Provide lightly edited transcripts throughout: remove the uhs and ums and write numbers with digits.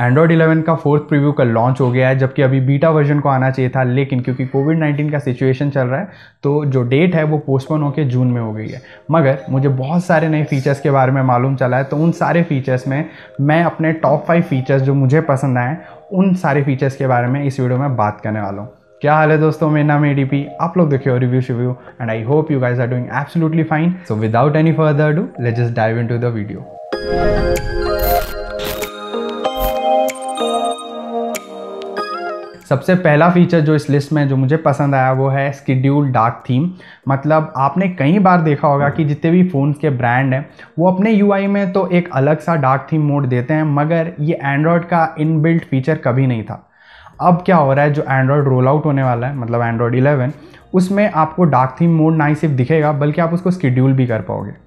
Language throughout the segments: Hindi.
एंड्रॉयड 11 का फोर्थ प्रीव्यू कल लॉन्च हो गया है, जबकि अभी बीटा वर्जन को आना चाहिए था, लेकिन क्योंकि कोविड 19 का सिचुएशन चल रहा है तो जो डेट है वो पोस्टपोन होकर जून में हो गई है। मगर मुझे बहुत सारे नए फीचर्स के बारे में मालूम चला है, तो उन सारे फीचर्स में मैं अपने टॉप 5 फीचर्स जो मुझे पसंद आए उन सारे फीचर्स के बारे में इस वीडियो में बात करने वाला हूँ। क्या हाल है दोस्तों, मीना मेडियप, आप लोग देखिए रिव्यू शेव्यू and I hope you guys are doing absolutely fine. So without any further do let's just dive into the video. सबसे पहला फीचर जो इस लिस्ट में जो मुझे पसंद आया वो है स्केड्यूल डार्क थीम। मतलब आपने कई बार देखा होगा कि जितने भी फ़ोन्स के ब्रांड हैं वो अपने यूआई में तो एक अलग सा डार्क थीम मोड देते हैं, मगर ये एंड्रॉयड का इनबिल्ट फीचर कभी नहीं था। अब क्या हो रहा है, जो एंड्रॉयड रोल आउट होने वाला है मतलब एंड्रॉयड 11, उसमें आपको डार्क थीम मोड ना ही सिर्फ दिखेगा बल्कि आप उसको स्केड्यूल भी कर पाओगे।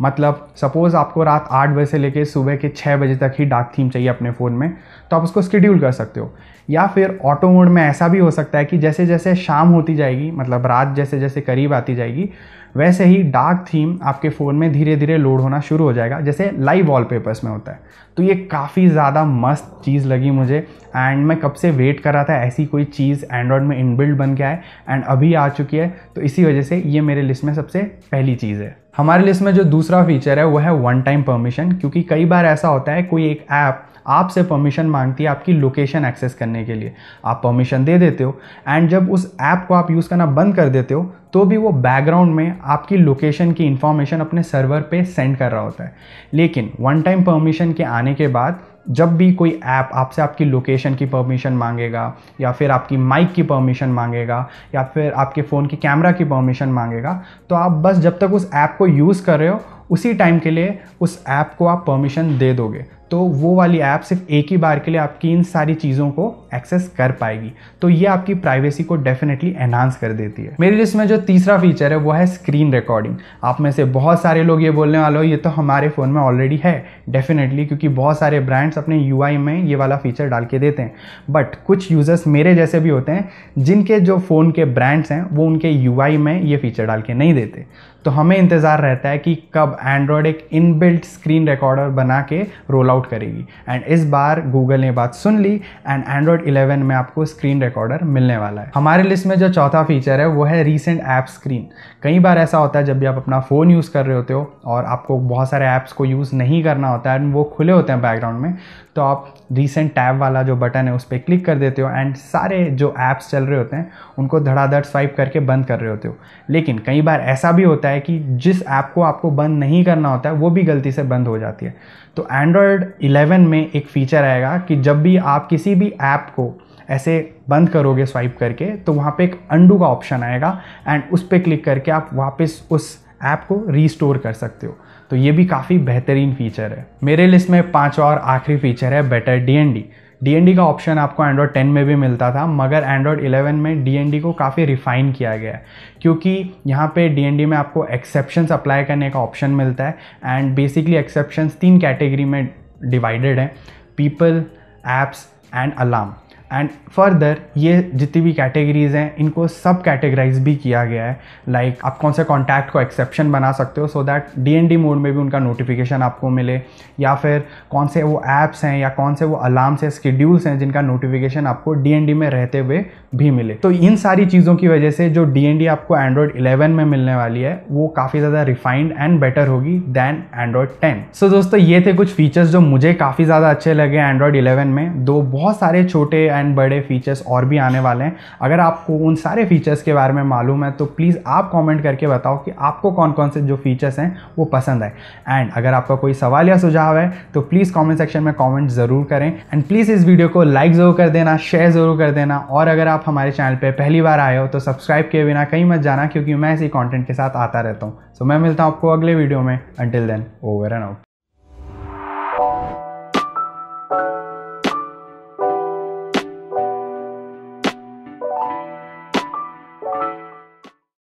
मतलब सपोज़ आपको रात 8 बजे से लेकर सुबह के 6 बजे तक ही डार्क थीम चाहिए अपने फ़ोन में, तो आप उसको स्केड्यूल कर सकते हो। या फिर ऑटो मोड में ऐसा भी हो सकता है कि जैसे जैसे शाम होती जाएगी, मतलब रात जैसे जैसे करीब आती जाएगी, वैसे ही डार्क थीम आपके फ़ोन में धीरे धीरे लोड होना शुरू हो जाएगा, जैसे लाइव वॉलपेपर्स में होता है। तो ये काफ़ी ज़्यादा मस्त चीज़ लगी मुझे एंड मैं कब से वेट कर रहा था ऐसी कोई चीज़ एंड्रॉयड में इनबिल्ट बन के आए एंड अभी आ चुकी है, तो इसी वजह से ये मेरे लिस्ट में सबसे पहली चीज़ है। हमारे लिस्ट में जो दूसरा फीचर है वो है वन टाइम परमिशन, क्योंकि कई बार ऐसा होता है कोई एक ऐप आपसे परमिशन मांगती है आपकी लोकेशन एक्सेस करने के लिए। आप परमिशन दे देते हो एंड जब उस ऐप को आप यूज़ करना बंद कर देते हो तो भी वो बैकग्राउंड में आपकी लोकेशन की इन्फॉर्मेशन अपने सर्वर पे सेंड कर रहा होता है। लेकिन वन टाइम परमिशन के आने के बाद जब भी कोई ऐप आपसे आपकी लोकेशन की परमिशन मांगेगा या फिर आपकी माइक की परमिशन मांगेगा या फिर आपके फ़ोन की कैमरा की परमिशन मांगेगा, तो आप बस जब तक उस ऐप को यूज़ कर रहे हो उसी टाइम के लिए उस ऐप को आप परमिशन दे दोगे, तो वो वाली ऐप सिर्फ एक ही बार के लिए आपकी इन सारी चीज़ों को एक्सेस कर पाएगी। तो ये आपकी प्राइवेसी को डेफिनेटली एनहांस कर देती है। मेरी लिस्ट में जो तीसरा फीचर है वो है स्क्रीन रिकॉर्डिंग। आप में से बहुत सारे लोग ये बोलने वाले हो ये तो हमारे फ़ोन में ऑलरेडी है, डेफिनेटली, क्योंकि बहुत सारे ब्रांड्स अपने यूआई में ये वाला फीचर डाल के देते हैं। बट कुछ यूज़र्स मेरे जैसे भी होते हैं जिनके जो फ़ोन के ब्रांड्स हैं वो उनके यूआई में ये फीचर डाल के नहीं देते, तो हमें इंतज़ार रहता है कि कब एंड्रॉयड एक इनबिल्ट स्क्रीन रिकॉर्डर बना के रोल आउट करेगी। एंड इस बार गूगल ने बात सुन ली एंड एंड्रॉयड 11 में आपको स्क्रीन रिकॉर्डर मिलने वाला है। हमारे लिस्ट में जो चौथा फीचर है वो है रीसेंट ऐप स्क्रीन। कई बार ऐसा होता है जब भी आप अपना फ़ोन यूज़ कर रहे होते हो और आपको बहुत सारे ऐप्स को यूज़ नहीं करना होता है एंड वो खुले होते हैं बैकग्राउंड में, तो आप रीसेंट टैब वाला जो बटन है उस पर क्लिक कर देते हो एंड सारे जो ऐप्स चल रहे होते हैं उनको धड़ाधड़ स्वाइप करके बंद कर रहे होते हो। लेकिन कई बार ऐसा भी होता है कि जिस ऐप को आपको बंद नहीं करना होता है वो भी गलती से बंद हो जाती है। तो एंड्रॉयड 11 में एक फ़ीचर आएगा कि जब भी आप किसी भी ऐप को ऐसे बंद करोगे स्वाइप करके, तो वहाँ पे एक अंडू का ऑप्शन आएगा एंड उस पर क्लिक करके आप वापस उस ऐप को रीस्टोर कर सकते हो। तो ये भी काफ़ी बेहतरीन फीचर है। मेरे लिस्ट में पाँचवा और आखिरी फीचर है बेटर डीएनडी। डीएनडी का ऑप्शन आपको एंड्रॉयड 10 में भी मिलता था, मगर एंड्रॉयड 11 में डीएनडी को काफ़ी रिफ़ाइन किया गया है, क्योंकि यहाँ पे डीएनडी में आपको एक्सेप्शंस अप्लाई करने का ऑप्शन मिलता है। एंड बेसिकली एक्सेप्शंस 3 कैटेगरी में डिवाइडेड हैं, people, apps and alarm. And further ये जितनी भी कैटेगरीज़ हैं इनको सब कैटेगराइज भी किया गया है, लाइक आप कौन से कॉन्टैक्ट को एक्सेप्शन बना सकते हो सो दैट डीएनडी मोड में भी उनका नोटिफिकेशन आपको मिले, या फिर कौन से वो ऐप्स हैं या कौन से वो अलार्म्स हैं, स्केड्यूल्स हैं जिनका नोटिफिकेशन आपको डीएनडी में रहते हुए भी मिले। तो इन सारी चीज़ों की वजह से जो डीएनडी आपको एंड्रॉयड 11 में मिलने वाली है वो काफ़ी ज़्यादा रिफाइंड एंड बेटर होगी दैन एंड्रॉयड 10। सो दोस्तों ये थे कुछ फीचर्स जो मुझे काफ़ी ज़्यादा अच्छे लगे एंड्रॉयड 11 में। दो बहुत सारे छोटे बड़े फीचर्स और भी आने वाले हैं। अगर आपको उन सारे फीचर्स के बारे में मालूम है तो प्लीज़ आप कमेंट करके बताओ कि आपको कौन कौन से जो फीचर्स हैं वो पसंद आए। एंड अगर आपका कोई सवाल या सुझाव है तो प्लीज़ कमेंट सेक्शन में कमेंट ज़रूर करें एंड प्लीज़ इस वीडियो को लाइक ज़रूर कर देना, शेयर ज़रूर कर देना, और अगर आप हमारे चैनल पर पहली बार आए हो तो सब्सक्राइब किए बिना कहीं मत जाना, क्योंकि मैं इसी कॉन्टेंट के साथ आता रहता हूँ। सो मैं मिलता हूँ आपको अगले वीडियो में। Until then, over and out.